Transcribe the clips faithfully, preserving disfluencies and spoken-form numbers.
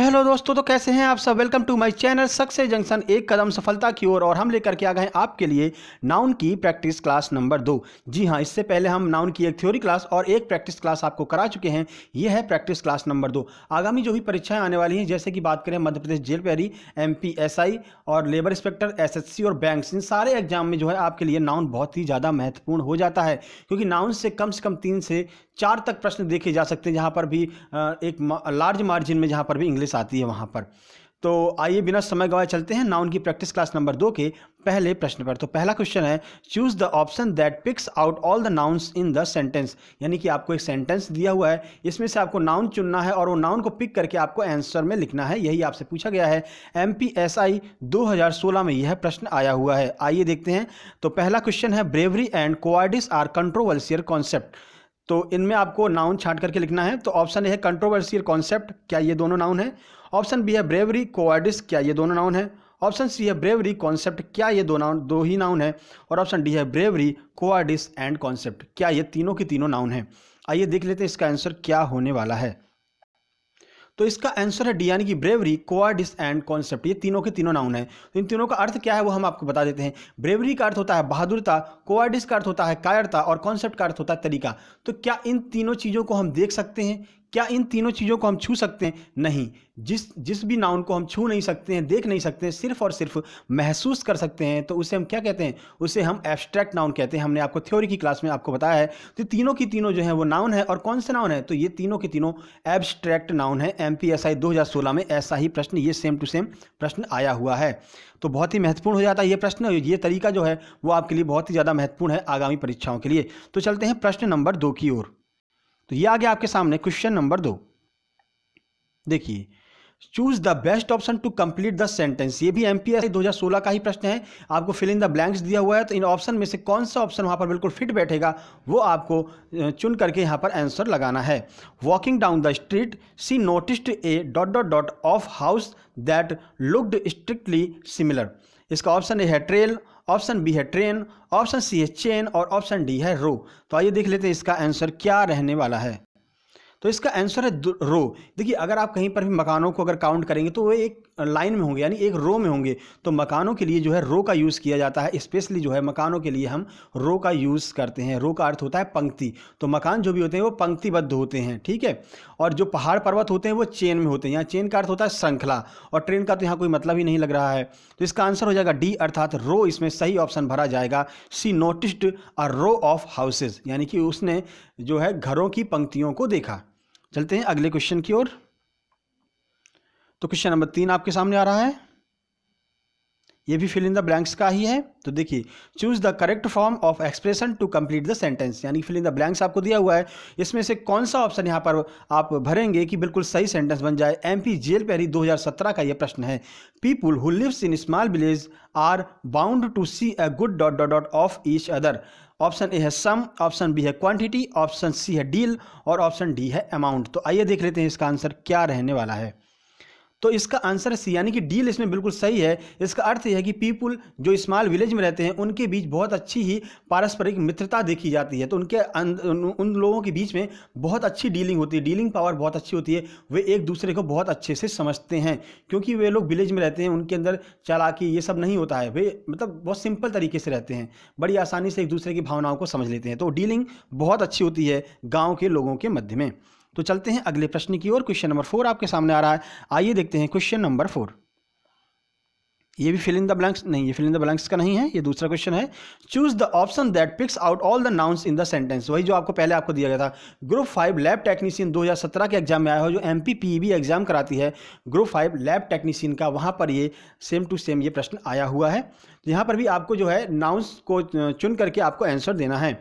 Hello दोस्तों, तो कैसे हैं आप सब। Welcome to my channel success junction, एक कदम सफलता की ओर। और, और हम लेकर के आ गए हैं आपके लिए नाउन की प्रैक्टिस क्लास नंबर दो। जी हां, इससे पहले हम नाउन की एक थ्योरी क्लास और एक प्रैक्टिस क्लास आपको करा चुके हैं। यह है प्रैक्टिस क्लास नंबर दो। आगामी जो भी परीक्षाएं आने वाली हैं, जैसे कि बात करें मध्य प्रदेश जेल प्रहरी, एम पी एस आई और labour inspector, S S C और बैंक्स, इन सारे एग्जाम में जो है आपके लिए नाउन बहुत ही ज़्यादा महत्वपूर्ण हो जाता है, क्योंकि नाउन से कम से कम तीन से चार तक प्रश्न देखे जा सकते हैं, जहाँ पर भी एक लार्ज मार्जिन में जहाँ पर भी इंग्लिश आती है वहाँ पर। तो आइए बिना समय गवाए चलते हैं नाउन की प्रैक्टिस क्लास नंबर दो के पहले प्रश्न पर। तो पहला क्वेश्चन है, choose the option that picks out all the nouns in the sentence. यानी कि आपको एक सेंटेंस दिया हुआ है, इसमें से आपको नाउन चुनना है और वो नाउन को पिक करके आपको आंसर में लिखना है। यही आपसे पूछा गया है। एमपीएसआई दो हज़ार सोलह में यह प्रश्न आया हुआ है। आइए देखते हैं। तो पहला क्वेश्चन है, bravery and cowardice are controversial concept. तो इनमें आपको नाउन छांट करके लिखना है। तो ऑप्शन ए है कंट्रोवर्शियल कॉन्सेप्ट, क्या ये दोनों नाउन है। ऑप्शन बी है ब्रेवरी कोवार्डिस, क्या ये दोनों नाउन है। ऑप्शन सी है ब्रेवरी कॉन्सेप्ट, क्या ये दो नाउन दो ही नाउन है। और ऑप्शन डी है ब्रेवरी कोवार्डिस एंड कॉन्सेप्ट, क्या ये तीनों की तीनों नाउन है। आइए देख लेते हैं इसका आंसर क्या होने वाला है। तो इसका आंसर है डी, यानी कि ब्रेवरी कोवार्डिस एंड कॉन्सेप्ट, ये तीनों के तीनों नाउन है। तो इन तीनों का अर्थ क्या है वो हम आपको बता देते हैं। ब्रेवरी का अर्थ होता है बहादुरता, कोवार्डिस का अर्थ होता है कायरता और कॉन्सेप्ट का अर्थ होता है तरीका। तो क्या इन तीनों चीज़ों को हम देख सकते हैं, क्या इन तीनों चीज़ों को हम छू सकते हैं? नहीं। जिस जिस भी नाउन को हम छू नहीं सकते हैं, देख नहीं सकते हैं, सिर्फ और सिर्फ महसूस कर सकते हैं, तो उसे हम क्या कहते हैं, उसे हम एब्स्ट्रैक्ट नाउन कहते हैं। हमने आपको थ्योरी की क्लास में आपको बताया है। तो तीनों की तीनों जो है वो नाउन है। और कौन से नाउन है, तो ये तीनों के तीनों एब्स्ट्रैक्ट नाउन है। एम पी एस आई दो हज़ार सोलह में ऐसा ही प्रश्न, ये सेम टू सेम प्रश्न आया हुआ है। तो बहुत ही महत्वपूर्ण हो जाता है ये प्रश्न। ये तरीका जो है वो आपके लिए बहुत ही ज़्यादा महत्वपूर्ण है आगामी परीक्षाओं के लिए। तो चलते हैं प्रश्न नंबर दो की ओर। तो ये आ गया आपके सामने क्वेश्चन नंबर दो। देखिए, choose the best option to complete the sentence. ये भी एमपीएससी दो हज़ार सोलह का ही प्रश्न है। आपको फिल इन द ब्लैंक्स दिया हुआ है, तो इन ऑप्शन में से कौन सा ऑप्शन वहाँ पर बिल्कुल फिट बैठेगा वो आपको चुन करके यहाँ पर आंसर लगाना है। Walking down the street she noticed a dot dot dot of house that looked strictly similar. इसका ऑप्शन ए है ट्रेल, ऑप्शन बी है ट्रेन, ऑप्शन सी है चेन और ऑप्शन डी है रो। तो आइए देख लेते हैं इसका आंसर क्या रहने वाला है। तो इसका आंसर है रो। देखिए, अगर आप कहीं पर भी मकानों को अगर काउंट करेंगे तो वो एक लाइन में होंगे, यानी एक रो में होंगे। तो मकानों के लिए जो है रो का यूज़ किया जाता है। स्पेशली जो है मकानों के लिए हम रो का यूज़ करते हैं। रो का अर्थ होता है पंक्ति। तो मकान जो भी होते हैं वो पंक्तिबद्ध होते हैं, ठीक है। और जो पहाड़ पर्वत होते हैं वो चेन में होते हैं। यहाँ चेन का अर्थ होता है श्रृंखला। और ट्रेन का तो यहाँ कोई मतलब ही नहीं लग रहा है। तो इसका आंसर हो जाएगा डी, अर्थात रो। इसमें सही ऑप्शन भरा जाएगा। She noticed a row of houses, यानी कि उसने जो है घरों की पंक्तियों को देखा। चलते हैं अगले क्वेश्चन की ओर। तो क्वेश्चन नंबर तीन आपके सामने आ रहा है। ये भी फिल इन द ब्लैंक्स का ही है। तो देखिए, choose the correct form of expression to complete the sentence. यानी फिल इन द ब्लैंक्स आपको दिया हुआ है। इसमें से कौन सा ऑप्शन यहाँ पर आप भरेंगे कि बिल्कुल सही सेंटेंस बन जाए। एमपी जेल प्रहरी दो हज़ार सत्रह का यह प्रश्न है। People who lives in small village are bound to see a good dot dot dot of each other. Option A है सम, ऑप्शन बी है क्वान्टिटी, ऑप्शन सी है डील और ऑप्शन डी है अमाउंट। तो आइए देख लेते हैं इसका आंसर क्या रहने वाला है। तो इसका आंसर सी, यानी कि डील इसमें बिल्कुल सही है। इसका अर्थ यह है कि पीपुल जो स्मॉल विलेज में रहते हैं उनके बीच बहुत अच्छी ही पारस्परिक मित्रता देखी जाती है। तो उनके उन लोगों के बीच में बहुत अच्छी डीलिंग होती है, डीलिंग पावर बहुत अच्छी होती है। वे एक दूसरे को बहुत अच्छे से समझते हैं, क्योंकि वे लोग विलेज में रहते हैं। उनके अंदर चालाकी ये सब नहीं होता है। वे मतलब बहुत सिंपल तरीके से रहते हैं, बड़ी आसानी से एक दूसरे की भावनाओं को समझ लेते हैं। तो डीलिंग बहुत अच्छी होती है गाँव के लोगों के मध्य में। तो चलते हैं अगले प्रश्न की ओर। क्वेश्चन नंबर फोर आपके सामने आ रहा है। आइए देखते हैं क्वेश्चन नंबर फोर। ये भी फिल इन द ब्लैंक्स नहीं, ये फिल इन द ब्लैंक्स का नहीं है, ये दूसरा क्वेश्चन है। Choose the option that picks out all the nouns in the sentence. वही जो आपको पहले आपको दिया गया था। ग्रुप फाइव लैब टेक्नीशियन दो हज़ार सत्रह के एग्जाम में आया हो, जो M P P B exam कराती है ग्रुप फाइव लैब टेक्नीशियन का, वहाँ पर ये सेम टू सेम ये प्रश्न आया हुआ है। यहाँ पर भी आपको जो है नाउन्स को चुन करके आपको आंसर देना है।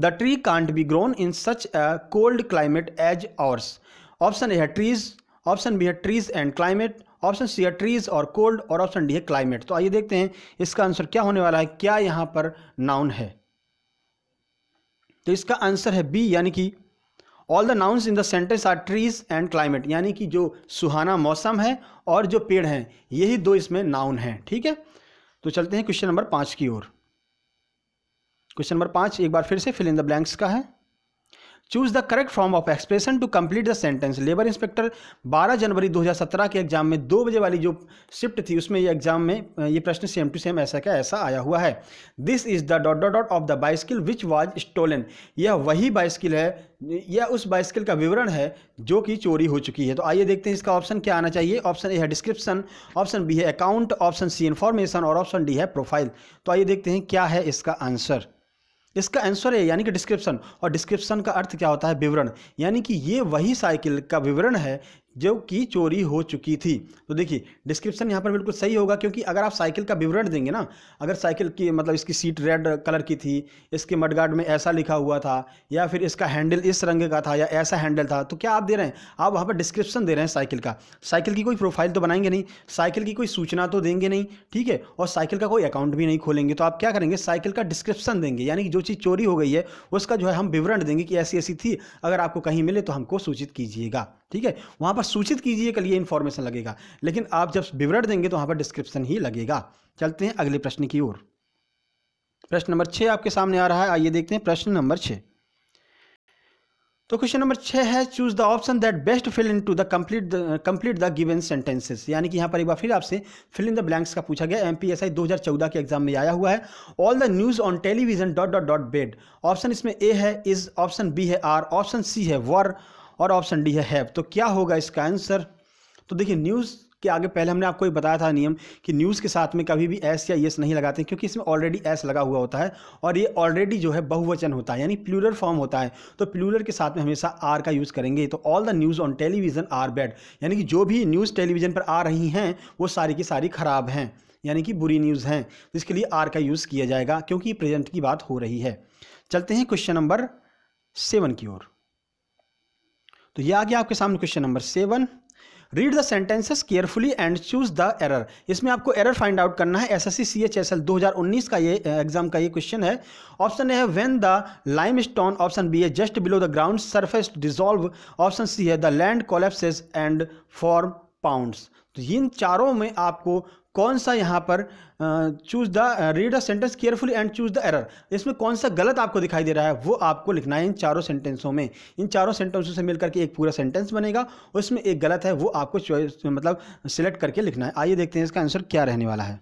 The tree can't be grown in such a cold climate as ours. Option A है ट्रीज, ऑप्शन बी है trees and climate, option C है ट्रीज और कोल्ड और ऑप्शन डी है क्लाइमेट। तो आइए देखते हैं इसका आंसर क्या होने वाला है। क्या यहाँ पर नाउन है? तो इसका आंसर है बी, यानी कि all the nouns in the sentence are trees and climate, यानी कि जो सुहाना मौसम है और जो पेड़ हैं, यही दो इसमें नाउन हैं, ठीक है। तो चलते हैं क्वेश्चन नंबर पाँच की ओर। क्वेश्चन नंबर पाँच एक बार फिर से फिल इन द ब्लैंक्स का है। Choose the correct form of expression to complete the sentence. Labour inspector बारह जनवरी दो हज़ार सत्रह के एग्जाम में दो बजे वाली जो शिफ्ट थी उसमें ये एग्जाम में ये प्रश्न सेम टू सेम ऐसा क्या ऐसा आया हुआ है। This is the dot dot dot of the bicycle which was stolen. यह वही बाइसिकल है, यह उस बाइसिकल का विवरण है जो कि चोरी हो चुकी है। तो आइए देखते हैं इसका ऑप्शन क्या आना चाहिए। ऑप्शन ए है डिस्क्रिप्शन, ऑप्शन बी है अकाउंट, ऑप्शन सी इन्फॉर्मेशन और ऑप्शन डी है प्रोफाइल। तो आइए देखते हैं क्या है इसका आंसर। इसका आंसर है यानी कि डिस्क्रिप्शन, और डिस्क्रिप्शन का अर्थ क्या होता है, विवरण। यानी कि ये वही साइकिल का विवरण है जो कि चोरी हो चुकी थी। तो देखिए डिस्क्रिप्शन यहाँ पर बिल्कुल सही होगा, क्योंकि अगर आप साइकिल का विवरण देंगे ना, अगर साइकिल की मतलब इसकी सीट रेड कलर की थी, इसके मडगार्ड में ऐसा लिखा हुआ था, या फिर इसका हैंडल इस रंग का था, या ऐसा हैंडल था, तो क्या आप दे रहे हैं, आप वहाँ पर डिस्क्रिप्शन दे रहे हैं साइकिल का। साइकिल की कोई प्रोफाइल तो बनाएंगे नहीं, साइकिल की कोई सूचना तो देंगे नहीं, ठीक है, और साइकिल का कोई अकाउंट भी नहीं खोलेंगे। तो आप क्या करेंगे, साइकिल का डिस्क्रिप्शन देंगे, यानी कि जो चीज़ चोरी हो गई है उसका जो है हम विवरण देंगे कि ऐसी ऐसी थी, अगर आपको कहीं मिले तो हमको सूचित कीजिएगा, ठीक है। वहाँ पर सूचित कीजिए के लिए इन्फॉर्मेशन लगेगा, लेकिन आप जब विवरण देंगे तो वहाँ पर डिस्क्रिप्शन ही लगेगा। चलते हैं अगले प्रश्न की ओर। प्रश्न नंबर छः आपके सामने आ रहा है, आइए देखते हैं प्रश्न नंबर छः। तो क्वेश्चन नंबर छः है choose the option that best fill in to the complete complete the given sentences. यानी कि यहाँ पर एक बार फिर आपसे फिल इन द ब्लैंक्स का पूछा गया, एमपीएसआई दो हज़ार चौदह के एग्जाम में आया हुआ है। All the news on television dot dot dot bad. Option इसमें ए है इज, ऑप्शन बी है आर, ऑप्शन सी है वर और ऑप्शन डी है हैव। तो क्या होगा इसका आंसर। तो देखिए न्यूज़ के आगे पहले हमने आपको ये बताया था नियम कि न्यूज़ के साथ में कभी भी एस या येस नहीं लगाते हैं, क्योंकि इसमें ऑलरेडी एस लगा हुआ होता है और ये ऑलरेडी जो है बहुवचन होता है यानी प्लूरल फॉर्म होता है। तो प्लूरल के साथ में हमेशा आर का यूज़ करेंगे। तो all the news on television are bad, यानी कि जो भी न्यूज़ टेलीविज़न पर आ रही हैं वो सारी की सारी खराब हैं, यानी कि बुरी न्यूज़ हैं। तो इसके लिए आर का यूज़ किया जाएगा क्योंकि प्रेजेंट की बात हो रही है। चलते हैं क्वेश्चन नंबर सेवन की ओर। तो ये आ गया आपके सामने question number seven. Read the sentences carefully and choose the error. इसमें आपको एरर फाइंड आउट करना है। एसएससी सीएचएसएल दो हज़ार उन्नीस का ये एग्जाम का ये क्वेश्चन है। ऑप्शन ए है when the limestone, option B है just below the ground surface dissolve, option C है the land collapses and form pounds. तो इन चारों में आपको कौन सा यहाँ पर choose the read the sentence carefully and choose the error, इसमें कौन सा गलत आपको दिखाई दे रहा है वो आपको लिखना है इन चारों सेंटेंसों में। इन चारों सेंटेंसों से मिलकर के एक पूरा सेंटेंस बनेगा, उसमें एक गलत है वो आपको चॉइस मतलब सिलेक्ट करके लिखना है। आइए देखते हैं इसका आंसर क्या रहने वाला है।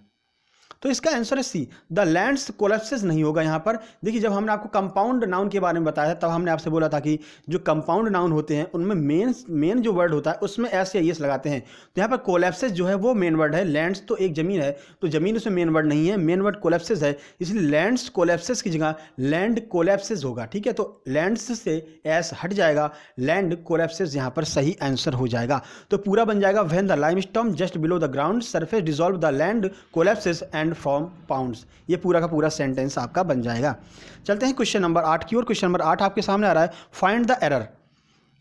तो इसका आंसर है सी, द लैंड्स कोलैप्सेस नहीं होगा यहाँ पर। देखिए जब हमने आपको कंपाउंड नाउन के बारे में बताया तब हमने आपसे बोला था कि जो कंपाउंड नाउन होते हैं उनमें मेन मेन जो वर्ड होता है उसमें एस या एस लगाते हैं। तो यहाँ पर कोलैप्सेस जो है वो मेन वर्ड है, लैंड्स तो एक ज़मीन है तो ज़मीन उसमें मेन वर्ड नहीं है, मेन वर्ड कोलैप्सेस है, इसलिए लैंड्स कोलैप्सेस की जगह लैंड कोलैप्सेस होगा, ठीक है। तो लैंड्स से एस हट जाएगा, लैंड कोलैप्सेस यहाँ पर सही आंसर हो जाएगा। तो पूरा बन जाएगा when the limestone just below the ground surface dissolve the land collapses and form pounds. ये पूरा का पूरा सेंटेंस आपका बन जाएगा। चलते हैं क्वेश्चन नंबर आठ की ओर। क्वेश्चन नंबर आठ आपके सामने आ रहा है फाइंड द एरर,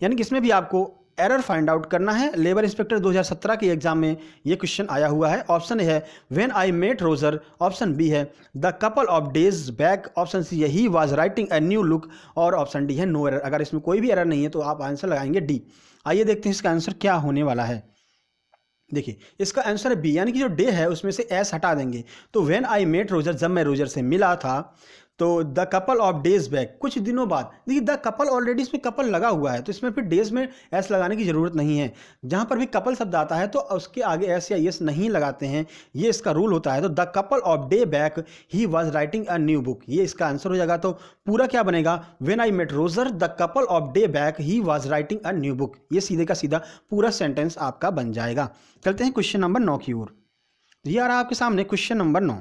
यानी कि इसमें भी आपको एरर फाइंड आउट करना है। लेबर इंस्पेक्टर दो हज़ार सत्रह के एग्जाम में ये क्वेश्चन आया हुआ है। ऑप्शन ए है when I met Roger, option B है the couple of days back, option C है he was writing a new look और ऑप्शन डी है नो एरर। अगर इसमें कोई भी एरर नहीं है तो आप आंसर लगाएंगे डी। आइए देखते हैं इसका आंसर क्या होने वाला है। देखिए इसका आंसर है बी, यानी कि जो डे है उसमें से एस हटा देंगे। तो व्हेन आई मेट रोजर, जब मैं रोजर से मिला था, तो the couple of days back, कुछ दिनों बाद। देखिए द कपल ऑलरेडी इसमें कपल लगा हुआ है तो इसमें फिर डेज में एस लगाने की ज़रूरत नहीं है। जहाँ पर भी कपल शब्द आता है तो उसके आगे एस या एस नहीं लगाते हैं, ये इसका रूल होता है। तो the couple of day back he was writing a new book, ये इसका आंसर हो जाएगा। तो पूरा क्या बनेगा, when I met Roger the couple of day back he was writing a new book. ये सीधे का सीधा पूरा सेंटेंस आपका बन जाएगा। चलते हैं क्वेश्चन नंबर नौ की ओर। ये आ रहा आपके सामने क्वेश्चन नंबर नौ।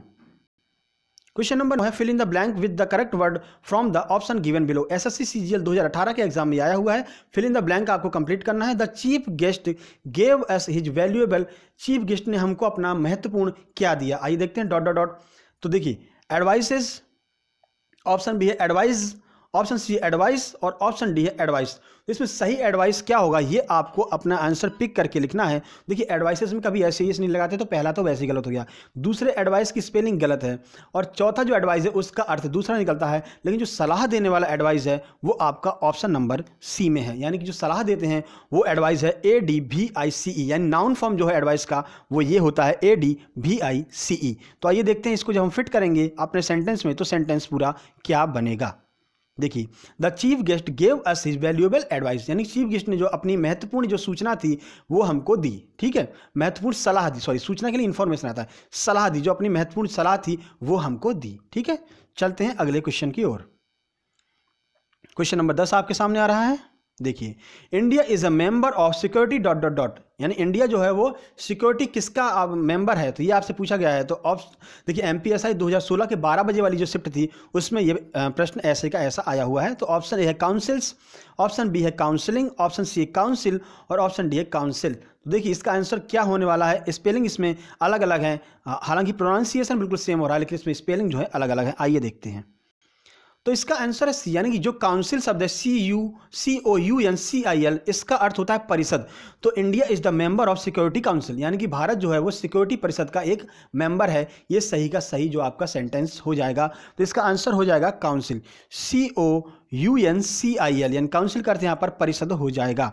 क्वेश्चन नंबर नौ है fill in the blank with the correct word from the option given below. SSC CGL दो हज़ार अठारह के एग्जाम में आया हुआ है। फिल इन द ब्लैंक आपको कंप्लीट करना है। The chief guest gave us his valuable, chief guest ने हमको अपना महत्वपूर्ण क्या दिया। आइए देखते हैं डॉट डॉट डॉट। तो देखिए एडवाइसेस, ऑप्शन बी है एडवाइस, ऑप्शन सी एडवाइस और ऑप्शन डी है एडवाइस। इसमें सही एडवाइस क्या होगा ये आपको अपना आंसर पिक करके लिखना है। देखिए एडवाइसेस में कभी ऐसे ही नहीं लगाते, तो पहला तो वैसे ही गलत हो गया, दूसरे एडवाइस की स्पेलिंग गलत है, और चौथा जो एडवाइस है उसका अर्थ दूसरा निकलता है। लेकिन जो सलाह देने वाला एडवाइस है वो आपका ऑप्शन नंबर सी में है, यानी कि जो सलाह देते हैं वो एडवाइस है ए डी वी आई सी ई, यानी नाउन फॉर्म जो है एडवाइस का वो ये होता है ए डी वी आई सी ई। तो आइए देखते हैं इसको जब हम फिट करेंगे अपने सेंटेंस में तो सेंटेंस पूरा क्या बनेगा। देखिए, the chief guest gave us his valuable advice, यानी चीफ गेस्ट ने जो अपनी महत्वपूर्ण जो सूचना थी वो हमको दी, ठीक है, महत्वपूर्ण सलाह दी, सॉरी सूचना के लिए इन्फॉर्मेशन आता है, सलाह दी, जो अपनी महत्वपूर्ण सलाह थी वो हमको दी। ठीक है, चलते हैं अगले क्वेश्चन की ओर। क्वेश्चन नंबर दस आपके सामने आ रहा है। देखिए, India is a member of security dot dot dot, यानी इंडिया जो है वो सिक्योरिटी किसका अब मेंबर है, तो ये आपसे पूछा गया है। तो ऑफ देखिए एमपीएसआई दो हज़ार सोलह के बारह बजे वाली जो शिफ्ट थी उसमें ये प्रश्न ऐसे का ऐसा आया हुआ है। तो ऑप्शन ए है काउंसिल्स, ऑप्शन बी है काउंसिलिंग, ऑप्शन सी है काउंसिल और ऑप्शन डी है काउंसिल। तो देखिए इसका आंसर क्या होने वाला है। स्पेलिंग इसमें अलग अलग है, हालांकि प्रोनाउंसिएशन बिल्कुल सेम हो रहा है लेकिन इसमें स्पेलिंग जो है अलग अलग है। आइए देखते हैं। तो इसका आंसर है सी, यानी कि जो काउंसिल शब्द है C U C O U N C I L, इसका अर्थ होता है परिषद। तो India is the member of security council, यानी कि भारत जो है वो सिक्योरिटी परिषद का एक मेंबर है। ये सही का सही जो आपका सेंटेंस हो जाएगा, तो इसका आंसर हो जाएगा council, C O U N C I L, यानी काउंसिल का अर्थ यहाँ पर परिषद हो जाएगा।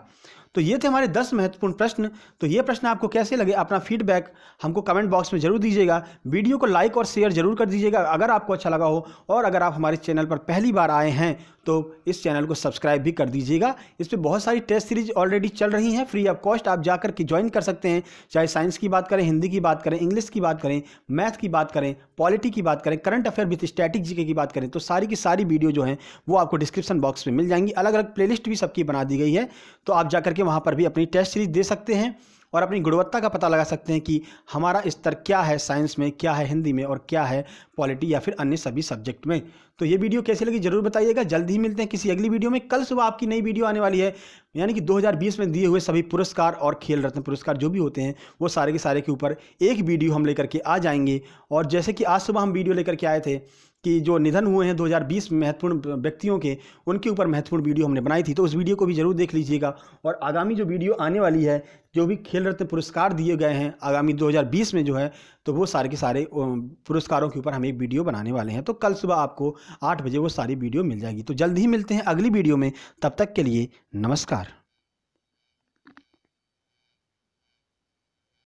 तो ये थे हमारे दस महत्वपूर्ण प्रश्न। तो ये प्रश्न आपको कैसे लगे, अपना फीडबैक हमको कमेंट बॉक्स में जरूर दीजिएगा, वीडियो को लाइक और शेयर जरूर कर दीजिएगा अगर आपको अच्छा लगा हो, और अगर आप हमारे चैनल पर पहली बार आए हैं तो इस चैनल को सब्सक्राइब भी कर दीजिएगा। इस पर बहुत सारी टेस्ट सीरीज ऑलरेडी चल रही हैं फ्री ऑफ कॉस्ट, आप जाकर के ज्वाइन कर सकते हैं। चाहे साइंस की बात करें, हिंदी की बात करें, इंग्लिश की बात करें, मैथ की बात करें, पॉलिटी की बात करें, current affair with static GK की बात करें, तो सारी की सारी वीडियो जो है वो आपको डिस्क्रिप्शन बॉक्स में मिल जाएंगी। अलग अलग प्लेलिस्ट भी सबकी बना दी गई है, तो आप जाकर के वहाँ पर भी अपनी टेस्ट सीरीज दे सकते हैं और अपनी गुणवत्ता का पता लगा सकते हैं कि हमारा स्तर क्या है, साइंस में क्या है, हिंदी में, और क्या है पॉलिटी या फिर अन्य सभी सब्जेक्ट में। तो ये वीडियो कैसी लगी जरूर बताइएगा। जल्द ही मिलते हैं किसी अगली वीडियो में। कल सुबह आपकी नई वीडियो आने वाली है, यानी कि दो हज़ार बीस में दिए हुए सभी पुरस्कार और खेल रत्न पुरस्कार जो भी होते हैं वो सारे के सारे के ऊपर एक वीडियो हम लेकर के आ जाएंगे। और जैसे कि आज सुबह हम वीडियो लेकर के आए थे कि जो निधन हुए हैं दो हज़ार बीस में महत्वपूर्ण व्यक्तियों के, उनके ऊपर महत्वपूर्ण वीडियो हमने बनाई थी, तो उस वीडियो को भी जरूर देख लीजिएगा। और आगामी जो वीडियो आने वाली है, जो भी खेल रत्न पुरस्कार दिए गए हैं आगामी दो हज़ार बीस में जो है, तो वो सारे के सारे पुरस्कारों के ऊपर हम एक वीडियो बनाने वाले हैं। तो कल सुबह आपको आठ बजे वो सारी वीडियो मिल जाएगी। तो जल्द ही मिलते हैं अगली वीडियो में, तब तक के लिए नमस्कार।